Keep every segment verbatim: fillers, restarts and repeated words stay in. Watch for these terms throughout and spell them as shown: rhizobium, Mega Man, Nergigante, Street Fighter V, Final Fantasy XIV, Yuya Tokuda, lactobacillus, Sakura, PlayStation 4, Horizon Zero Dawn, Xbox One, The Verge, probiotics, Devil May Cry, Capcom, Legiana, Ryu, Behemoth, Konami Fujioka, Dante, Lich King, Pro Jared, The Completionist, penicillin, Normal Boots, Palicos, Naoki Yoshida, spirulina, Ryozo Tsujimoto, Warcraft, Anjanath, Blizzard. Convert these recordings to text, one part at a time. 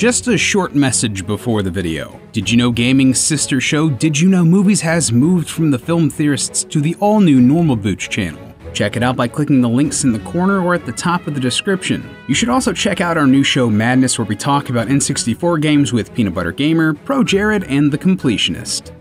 Just a short message before the video. Did you know gaming's sister show Did You Know Movies has moved from the Film Theorists to the all-new Normal Boots channel? Check it out by clicking the links in the corner or at the top of the description. You should also check out our new show Madness, where we talk about N sixty-four games with Peanut Butter Gamer, Pro Jared, and The Completionist.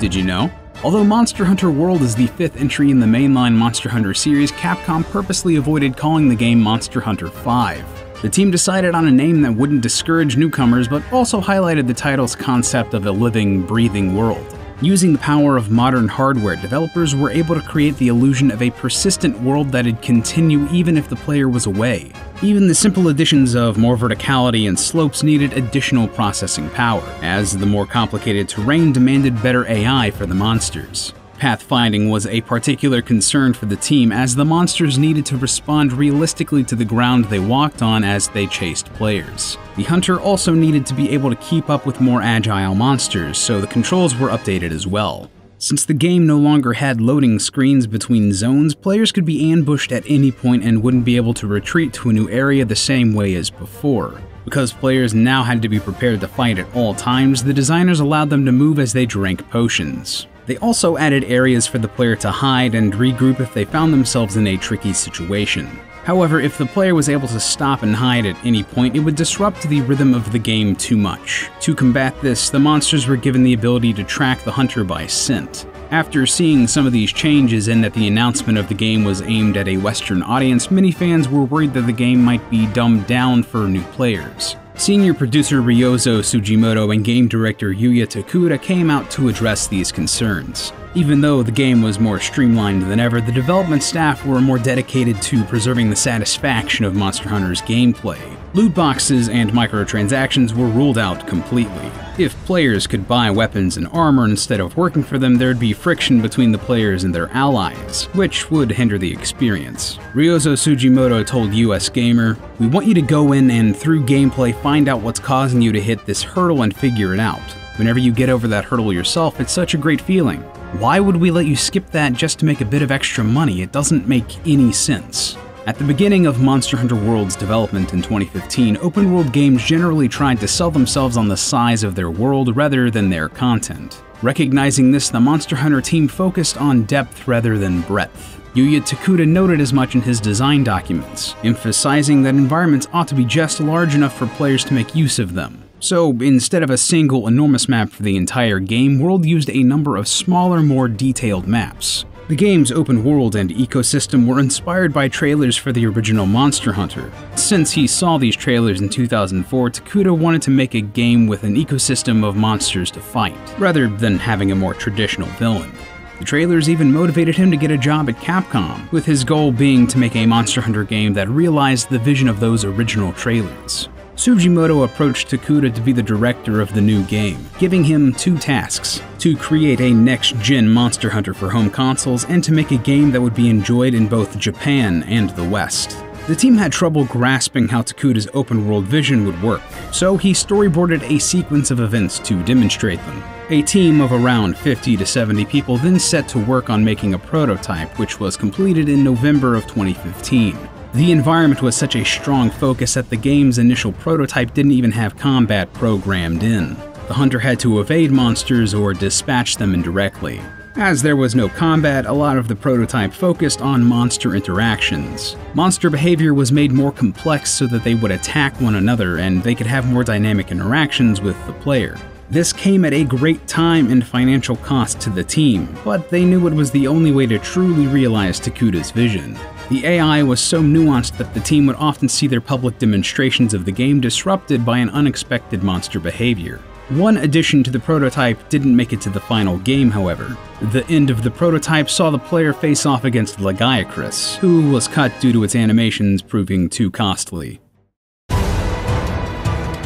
Did you know? Although Monster Hunter World is the fifth entry in the mainline Monster Hunter series, Capcom purposely avoided calling the game Monster Hunter five. The team decided on a name that wouldn't discourage newcomers but also highlighted the title's concept of a living, breathing world. Using the power of modern hardware, developers were able to create the illusion of a persistent world that'd continue even if the player was away. Even the simple additions of more verticality and slopes needed additional processing power, as the more complicated terrain demanded better A I for the monsters. Pathfinding was a particular concern for the team, as the monsters needed to respond realistically to the ground they walked on as they chased players. The hunter also needed to be able to keep up with more agile monsters, so the controls were updated as well. Since the game no longer had loading screens between zones, players could be ambushed at any point and wouldn't be able to retreat to a new area the same way as before. Because players now had to be prepared to fight at all times, the designers allowed them to move as they drank potions. They also added areas for the player to hide and regroup if they found themselves in a tricky situation. However, if the player was able to stop and hide at any point, it would disrupt the rhythm of the game too much. To combat this, the monsters were given the ability to track the hunter by scent. After seeing some of these changes and that the announcement of the game was aimed at a Western audience, many fans were worried that the game might be dumbed down for new players. Senior producer Ryozo Tsujimoto and game director Yuya Tokuda came out to address these concerns. Even though the game was more streamlined than ever, the development staff were more dedicated to preserving the satisfaction of Monster Hunter's gameplay. Loot boxes and microtransactions were ruled out completely. If players could buy weapons and armor instead of working for them, there'd be friction between the players and their allies, which would hinder the experience. Ryozo Tsujimoto told U S Gamer, "We want you to go in and through gameplay find out what's causing you to hit this hurdle and figure it out. Whenever you get over that hurdle yourself, it's such a great feeling. Why would we let you skip that just to make a bit of extra money? It doesn't make any sense." At the beginning of Monster Hunter World's development in twenty fifteen, open-world games generally tried to sell themselves on the size of their world rather than their content. Recognizing this, the Monster Hunter team focused on depth rather than breadth. Yuya Tokuda noted as much in his design documents, emphasizing that environments ought to be just large enough for players to make use of them. So, instead of a single enormous map for the entire game, World used a number of smaller, more detailed maps. The game's open world and ecosystem were inspired by trailers for the original Monster Hunter. Since he saw these trailers in two thousand four, Tokuda wanted to make a game with an ecosystem of monsters to fight, rather than having a more traditional villain. The trailers even motivated him to get a job at Capcom, with his goal being to make a Monster Hunter game that realized the vision of those original trailers. Tsujimoto approached Tokuda to be the director of the new game, giving him two tasks: to create a next-gen Monster Hunter for home consoles and to make a game that would be enjoyed in both Japan and the West. The team had trouble grasping how Tokuda's open-world vision would work, so he storyboarded a sequence of events to demonstrate them. A team of around fifty to seventy people then set to work on making a prototype, which was completed in November of twenty fifteen. The environment was such a strong focus that the game's initial prototype didn't even have combat programmed in. The hunter had to evade monsters or dispatch them indirectly. As there was no combat, a lot of the prototype focused on monster interactions. Monster behavior was made more complex so that they would attack one another and they could have more dynamic interactions with the player. This came at a great time and financial cost to the team, but they knew it was the only way to truly realize Tokuda's vision. The A I was so nuanced that the team would often see their public demonstrations of the game disrupted by an unexpected monster behavior. One addition to the prototype didn't make it to the final game, however. The end of the prototype saw the player face off against Lagiacrus, who was cut due to its animations proving too costly.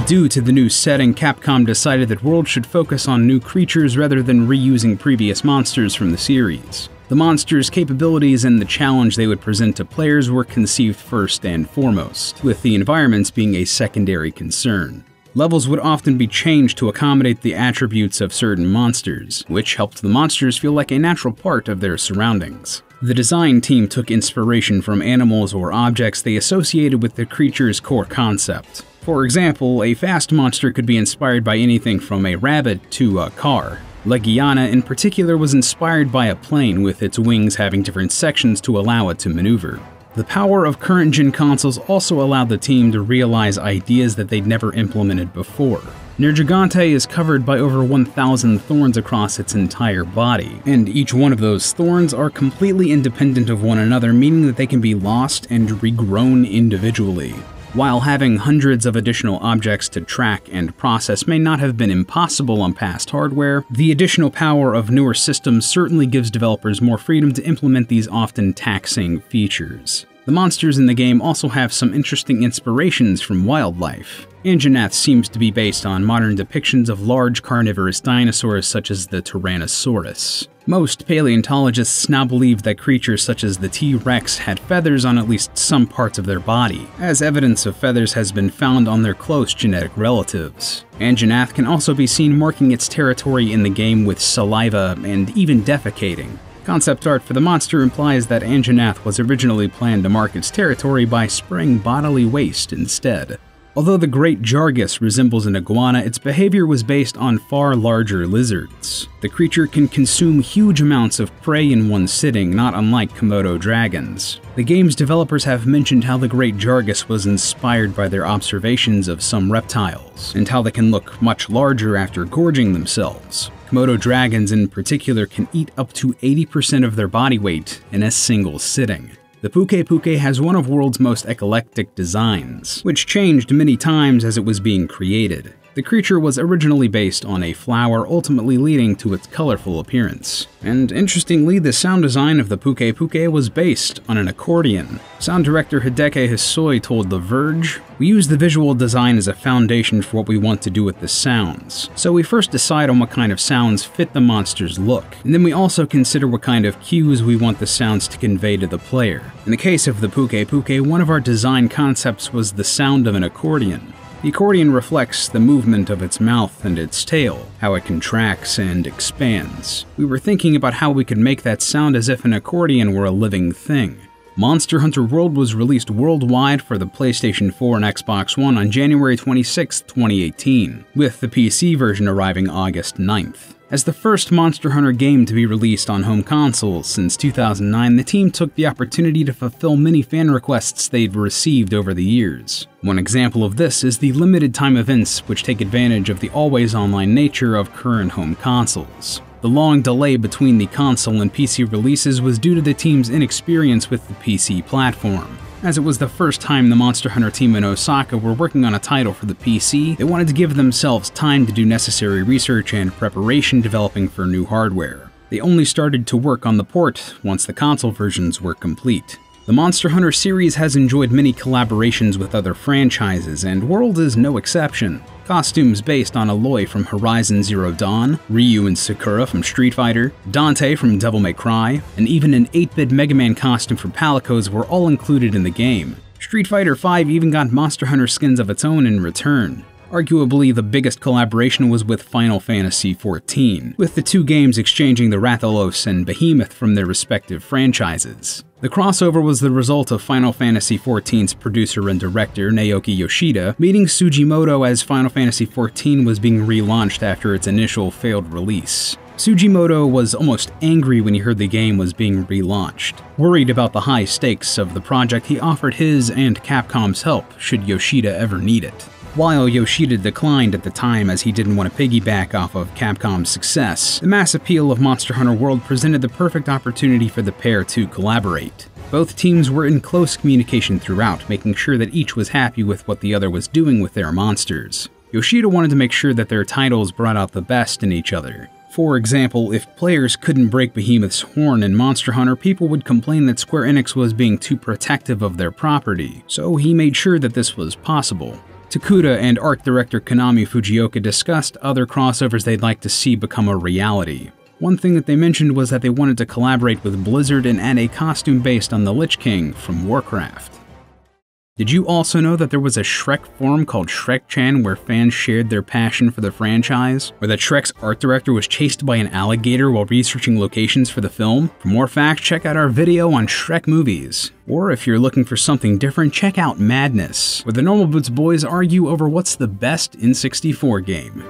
Due to the new setting, Capcom decided that World should focus on new creatures rather than reusing previous monsters from the series. The monsters' capabilities and the challenge they would present to players were conceived first and foremost, with the environments being a secondary concern. Levels would often be changed to accommodate the attributes of certain monsters, which helped the monsters feel like a natural part of their surroundings. The design team took inspiration from animals or objects they associated with the creature's core concept. For example, a fast monster could be inspired by anything from a rabbit to a car. Legiana in particular was inspired by a plane, with its wings having different sections to allow it to maneuver. The power of current-gen consoles also allowed the team to realize ideas that they'd never implemented before. Nergigante is covered by over one thousand thorns across its entire body, and each one of those thorns are completely independent of one another, meaning that they can be lost and regrown individually. While having hundreds of additional objects to track and process may not have been impossible on past hardware, the additional power of newer systems certainly gives developers more freedom to implement these often taxing features. The monsters in the game also have some interesting inspirations from wildlife. Anjanath seems to be based on modern depictions of large carnivorous dinosaurs such as the Tyrannosaurus. Most paleontologists now believe that creatures such as the T-Rex had feathers on at least some parts of their body, as evidence of feathers has been found on their close genetic relatives. Anjanath can also be seen marking its territory in the game with saliva and even defecating. Concept art for the monster implies that Anjanath was originally planned to mark its territory by spraying bodily waste instead. Although the Great Jargus resembles an iguana, its behavior was based on far larger lizards. The creature can consume huge amounts of prey in one sitting, not unlike Komodo dragons. The game's developers have mentioned how the Great Jargus was inspired by their observations of some reptiles, and how they can look much larger after gorging themselves. Komodo dragons in particular can eat up to eighty percent of their body weight in a single sitting. The Pukei-Pukei has one of world's most eclectic designs, which changed many times as it was being created. The creature was originally based on a flower, ultimately leading to its colorful appearance. And interestingly, the sound design of the Pukei-Pukei was based on an accordion. Sound director Hideki Hisoi told The Verge, "We use the visual design as a foundation for what we want to do with the sounds. So we first decide on what kind of sounds fit the monster's look, and then we also consider what kind of cues we want the sounds to convey to the player. In the case of the Pukei-Pukei, one of our design concepts was the sound of an accordion. The accordion reflects the movement of its mouth and its tail, how it contracts and expands. We were thinking about how we could make that sound as if an accordion were a living thing." Monster Hunter World was released worldwide for the PlayStation four and Xbox One on January twenty-sixth, twenty eighteen, with the P C version arriving August ninth. As the first Monster Hunter game to be released on home consoles since two thousand nine, the team took the opportunity to fulfill many fan requests they'd received over the years. One example of this is the limited time events, which take advantage of the always online nature of current home consoles. The long delay between the console and P C releases was due to the team's inexperience with the P C platform. As it was the first time the Monster Hunter team in Osaka were working on a title for the P C, they wanted to give themselves time to do necessary research and preparation developing for new hardware. They only started to work on the port once the console versions were complete. The Monster Hunter series has enjoyed many collaborations with other franchises, and World is no exception. Costumes based on Aloy from Horizon Zero Dawn, Ryu and Sakura from Street Fighter, Dante from Devil May Cry, and even an eight bit Mega Man costume from Palicos were all included in the game. Street Fighter five even got Monster Hunter skins of its own in return. Arguably, the biggest collaboration was with Final Fantasy fourteen, with the two games exchanging the Rathalos and Behemoth from their respective franchises. The crossover was the result of Final Fantasy fourteen's producer and director, Naoki Yoshida, meeting Tsujimoto as Final Fantasy fourteen was being relaunched after its initial failed release. Tsujimoto was almost angry when he heard the game was being relaunched. Worried about the high stakes of the project, he offered his and Capcom's help, should Yoshida ever need it. While Yoshida declined at the time as he didn't want to piggyback off of Capcom's success, the mass appeal of Monster Hunter World presented the perfect opportunity for the pair to collaborate. Both teams were in close communication throughout, making sure that each was happy with what the other was doing with their monsters. Yoshida wanted to make sure that their titles brought out the best in each other. For example, if players couldn't break Behemoth's horn in Monster Hunter, people would complain that Square Enix was being too protective of their property, so he made sure that this was possible. Tokuda and art director Konami Fujioka discussed other crossovers they'd like to see become a reality. One thing that they mentioned was that they wanted to collaborate with Blizzard and add a costume based on the Lich King from Warcraft. Did you also know that there was a Shrek forum called Shrek-chan where fans shared their passion for the franchise? Or that Shrek's art director was chased by an alligator while researching locations for the film? For more facts, check out our video on Shrek movies. Or if you're looking for something different, check out Madness, where the Normal Boots boys argue over what's the best N sixty-four game.